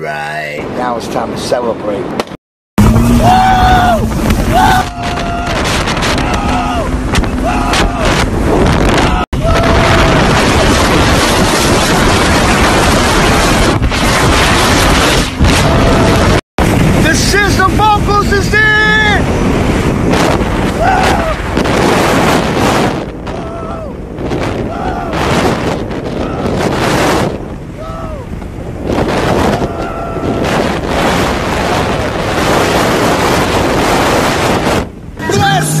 Right. Now it's time to celebrate. The system vocals is in! Bless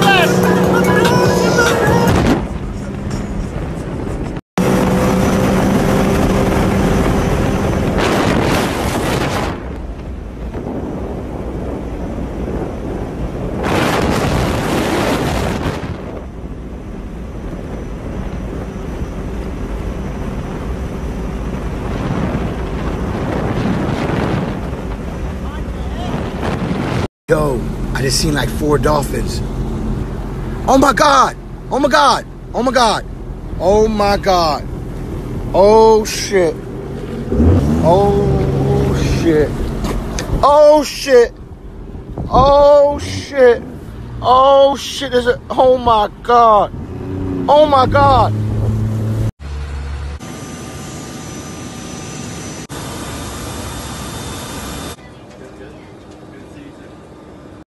blessing! Yo, I just seen like 4 dolphins. Oh my God! Oh my God! Oh my God! Oh my God! Oh shit! Oh shit! Oh shit! Oh shit! Oh shit! There's a... Oh my God! Oh my God!